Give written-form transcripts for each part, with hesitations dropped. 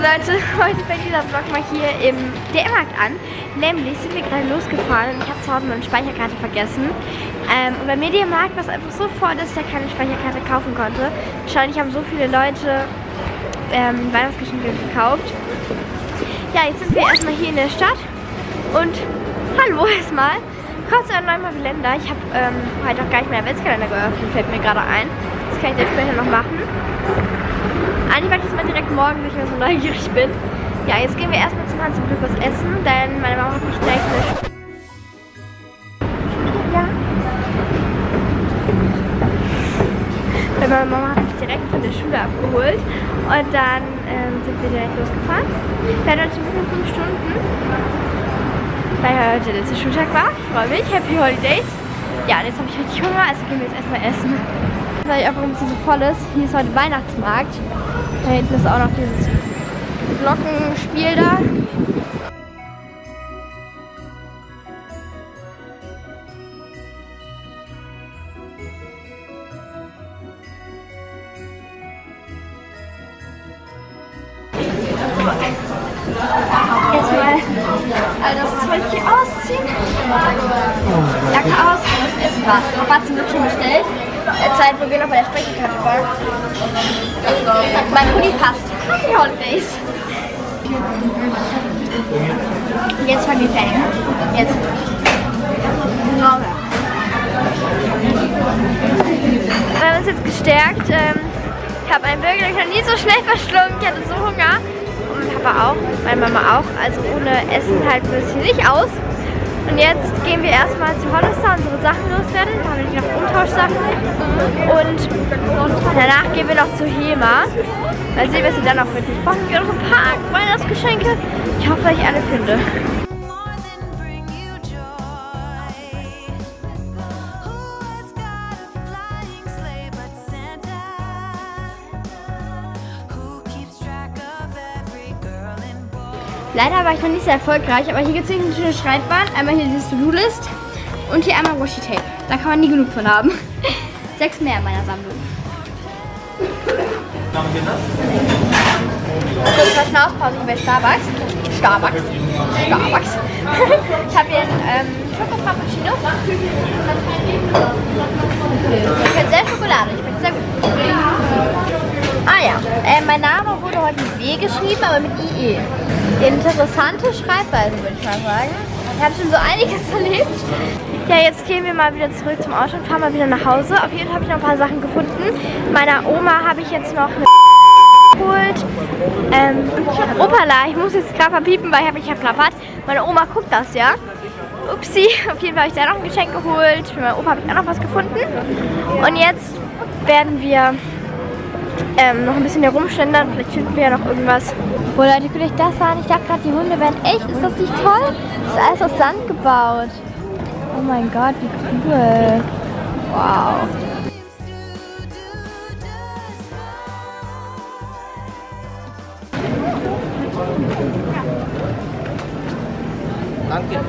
Leute, heute fängt dieser Vlog mal hier im DM-Markt an. Nämlich sind wir gerade losgefahren und ich habe zu Hause meine Speicherkarte vergessen. Und beim Media Markt war es einfach so voll, dass ich da keine Speicherkarte kaufen konnte. Wahrscheinlich haben so viele Leute Weihnachtsgeschenke gekauft. Ja, jetzt sind wir erstmal hier in der Stadt. Und hallo erstmal. Kurz zu einem neuen Kalender. Ich habe heute auch gar nicht mehr den Adventskalender geöffnet, fällt mir gerade ein. Das kann ich jetzt später noch machen. Eigentlich mache ich das mal direkt morgen, wenn ich so neugierig bin. Ja, jetzt gehen wir erstmal zum Hans und Glück was essen, denn meine Mama hat mich gleich nicht. Ja. Weil meine Mama hat mich direkt von der Schule abgeholt und dann sind wir direkt losgefahren. Wir hatten heute ungefähr 5 Stunden. Weil heute der letzte Schultag war. Ich freue mich. Happy Holidays. Ja, jetzt habe ich richtig Hunger, also gehen wir jetzt erstmal essen. Weil ich einfach ein bisschen so voll ist. Hier ist heute Weihnachtsmarkt. Da hinten ist auch noch dieses Glockenspiel da. All das Zeug hier ausziehen. Jacke aus, das Essen war. Papa hat sie schon bestellt. Zeit, wo wir noch bei der Speicherkarte waren. Mein Hoodie passt. Happy Holidays. Jetzt fangen die Ferien. Jetzt. Wir haben uns jetzt gestärkt. Ich habe einen Burger, den ich noch nie so schnell verschlungen. Ich hatte so Hunger. Papa auch, meine Mama auch, also ohne Essen halt ein bisschen nicht aus. Und jetzt gehen wir erstmal zu Hollister unsere Sachen loswerden, da haben wir noch Umtauschsachen und danach gehen wir noch zu Hema. Mal sehen, was wir dann noch finden. Brauchen wir noch ein paar Weihnachtsgeschenke? Ich hoffe, dass ich alle finde. Leider war ich noch nicht sehr erfolgreich, aber hier gibt es eine schöne Schreibbahn. Einmal hier dieses To-Do-List und hier einmal Washi-Tape. Da kann man nie genug von haben. 6 mehr in meiner Sammlung. So, ich war Schnauzpause bei Starbucks. Starbucks. Ich habe hier einen Schoko-Frappuccino. Ich bin sehr Schokolade, ich bin sehr gut. Ah ja, mein Name wurde heute mit W geschrieben, aber mit IE. Interessante Schreibweise, würde ich mal sagen. Ich habe schon so einiges erlebt. Ja, jetzt gehen wir mal wieder zurück zum Auto und fahren mal wieder nach Hause. Auf jeden Fall habe ich noch ein paar Sachen gefunden. Meiner Oma habe ich jetzt noch eine geholt. Opala, ich muss jetzt Klapper piepen, weil ich habe Klappert. Meine Oma guckt das, ja. Upsi, auf jeden Fall habe ich da noch ein Geschenk geholt. Für meinen Opa habe ich auch noch was gefunden. Und jetzt werden wir noch ein bisschen herumschlendern, vielleicht finden wir ja noch irgendwas. Oh Leute, könnt ihr euch das sagen? Ich dachte gerade, die Hunde werden echt, ist das nicht toll? Das ist alles aus Sand gebaut. Oh mein Gott, wie cool. Wow. Danke.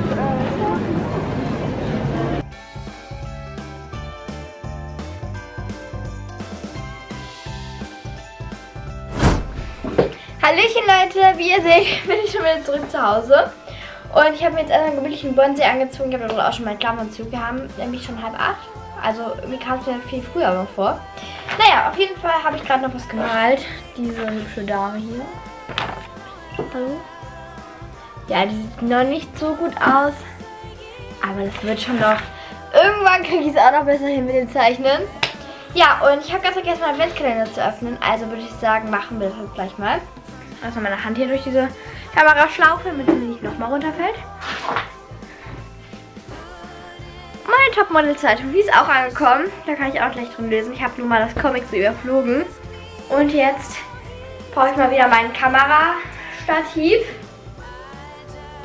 Hallöchen Leute, wie ihr seht, bin ich schon wieder zurück zu Hause. Und ich habe mir jetzt einen gemütlichen Bonsai angezogen. Ich habe darüber auch schon meinen Klammeranzug. Wir haben nämlich schon 7:30. Also mir kam es ja viel früher noch vor. Naja, auf jeden Fall habe ich gerade noch was gemalt. Diese hübsche Dame hier. Hallo. Ja, die sieht noch nicht so gut aus. Aber das wird schon noch. Irgendwann kriege ich es auch noch besser hin mit dem Zeichnen. Ja, und ich habe ganz vergessen, meinen Adventskalender zu öffnen. Also würde ich sagen, machen wir das jetzt gleich mal. Also meine Hand hier durch diese Kameraschlaufe, damit sie nicht nochmal runterfällt. Meine Topmodel-Zeitung, die ist auch angekommen. Da kann ich auch gleich drin lesen. Ich habe nur mal das Comic so überflogen. Und jetzt brauche ich mal wieder mein Kamerastativ.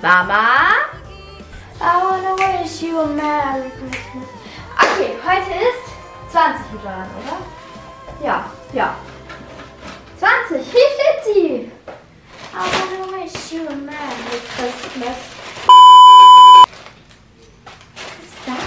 Mama! I wanna wish you a merry Christmas. Okay, heute ist 20 Uhr, oder? Ja, ja. 20, hier steht sie! I wanna wish you a merry Christmas. Was ist das?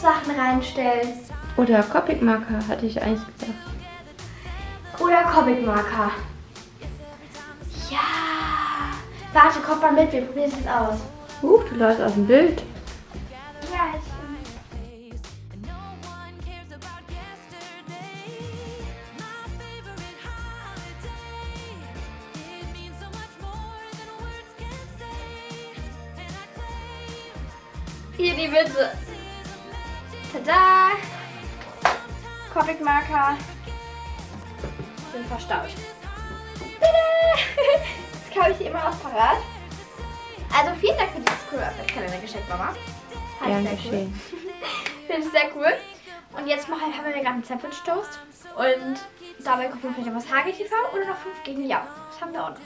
Sachen reinstellst. Oder Copic-Marker, hatte ich eigentlich gedacht. Oder Copic-Marker. Ja. Warte, kommt mal mit, wir probieren es jetzt aus. Du läufst aus dem Bild. Ja, hier die Mitte. Tada! Copic-Marker sind verstaut. Tada! Das kaufe ich immer aus Parat. Also vielen Dank für dieses coole Adventskalender-Geschenk, Mama. Hat sehr cool. Finde ich sehr cool. Und jetzt haben wir gerade einen Sandwich-Toast. Und dabei gucken wir vielleicht noch was HGTV oder noch 5 gegen Ja. Das haben wir auch noch.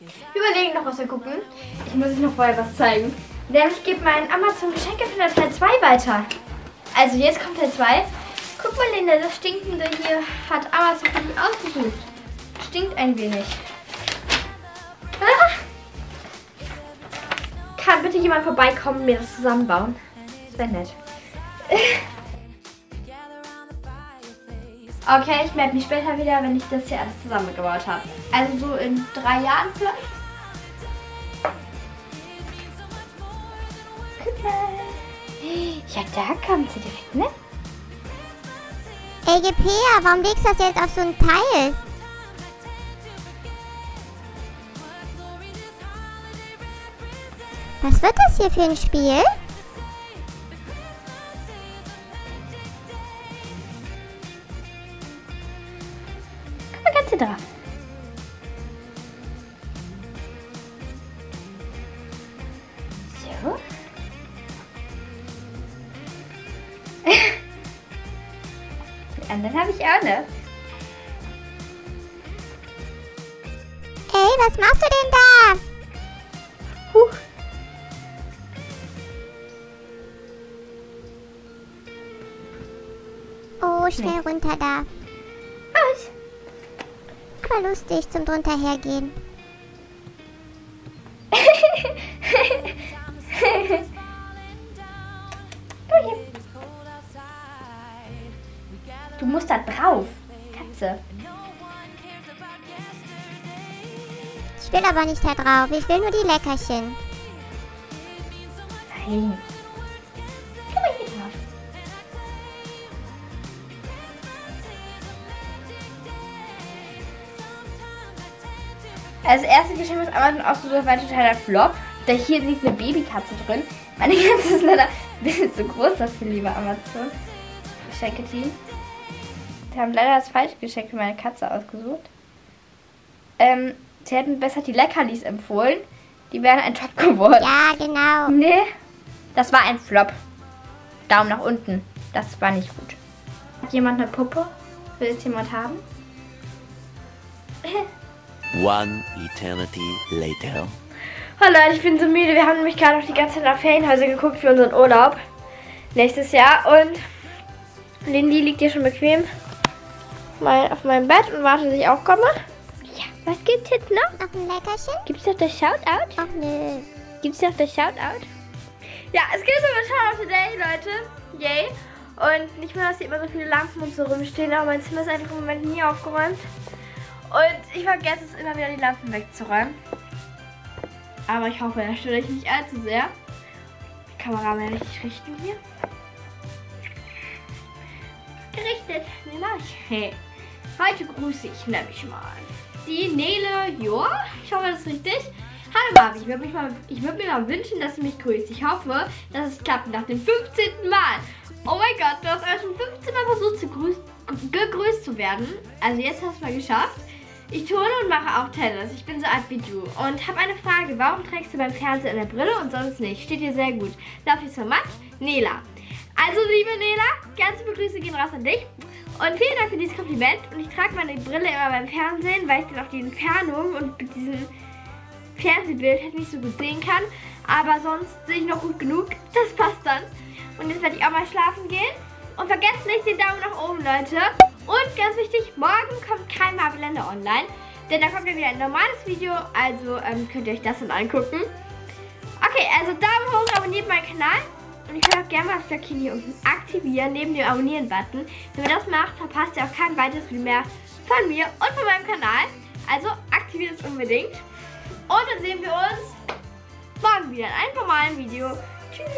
Wir überlegen noch, was wir gucken. Ich muss euch noch vorher was zeigen. Nämlich gibt mein Amazon-Geschenkefinder Teil 2 weiter. Also jetzt kommt Teil 2. Guck mal, Linda, das Stinkende hier hat Amazon für mich ausgesucht. Stinkt ein wenig. Ah! Kann bitte jemand vorbeikommen und mir das zusammenbauen? Das wäre nett. Okay, ich melde mich später wieder, wenn ich das hier alles zusammengebaut habe. Also so in 3 Jahren vielleicht. Ja, da kommt sie direkt, ne? Ey, Gepea, warum legst du das jetzt auf so ein Teil? Was wird das hier für ein Spiel? Guck mal ganz hier drauf. So. Die anderen habe ich auch noch. Ey, was machst du denn da? Huch. Oh, schnell runter da. Was? Aber lustig zum drunter hergehen. Du musst da drauf, Katze. Ich will aber nicht da drauf, ich will nur die Leckerchen. Nein. Komm mal hier drauf. Als erstes Geschenk ist Amazon ausgesucht, war ein totaler Flop. Da hier liegt eine Babykatze drin. Meine Katze ist leider ein bisschen zu groß dafür, lieber Amazon. Geschenke-Team. Wir haben leider das falsche Geschenk für meine Katze ausgesucht. Sie hätten besser die Leckerlis empfohlen. Die wären ein Top geworden. Ja, genau. Nee, das war ein Flop. Daumen nach unten. Das war nicht gut. Hat jemand eine Puppe? Will es jemand haben? One eternity later. Oh Leute, ich bin so müde. Wir haben nämlich gerade noch die ganze Zeit nach Ferienhäuser geguckt für unseren Urlaub. Nächstes Jahr. Und Lindy liegt hier schon bequem auf meinem Bett und wartet, dass ich auch komme. Ja, was gibt's jetzt noch? Noch ein Leckerchen? Gibt's noch das Shoutout? Ach nee. Gibt's noch das Shoutout? Ja, es gibt so ein Shoutout today, Leute. Yay. Und nicht mehr, dass hier immer so viele Lampen und so rumstehen, aber mein Zimmer ist einfach im Moment nie aufgeräumt. Und ich vergesse es immer wieder, die Lampen wegzuräumen. Aber ich hoffe, da störe ich nicht allzu sehr. Die Kamera mal richtig richten hier. Gerichtet, ne, mach ich. Hey. Heute grüße ich nämlich mal die Nele Jor. Ich hoffe, das ist richtig. Hallo Marvin, ich würde mir mal wünschen, dass du mich grüßt. Ich hoffe, dass es klappt nach dem 15. Mal. Oh mein Gott, du hast euch schon 15 Mal versucht, gegrüßt zu werden. Also jetzt hast du mal geschafft. Ich turne und mache auch Tennis. Ich bin so alt wie du. Und habe eine Frage. Warum trägst du beim Fernsehen eine Brille und sonst nicht? Steht dir sehr gut. Darf ich es mal machen? Nela. Also liebe Nela, ganz liebe Grüße gehen raus an dich. Und vielen Dank für dieses Kompliment. Und ich trage meine Brille immer beim Fernsehen, weil ich dann auch die Entfernung und mit diesem Fernsehbild halt nicht so gut sehen kann. Aber sonst sehe ich noch gut genug. Das passt dann. Und jetzt werde ich auch mal schlafen gehen. Und vergesst nicht den Daumen nach oben, Leute. Und ganz wichtig, morgen kommt kein Marveländer online. Denn da kommt ja wieder ein normales Video. Also könnt ihr euch das dann angucken. Okay, also Daumen hoch, abonniert meinen Kanal. Und ihr könnt auch gerne mal das Glöckchen hier unten aktivieren, neben dem Abonnieren-Button. Wenn ihr das macht, verpasst ihr auch kein weiteres Video mehr von mir und von meinem Kanal. Also aktiviert es unbedingt. Und dann sehen wir uns morgen wieder in einem normalen Video. Tschüss!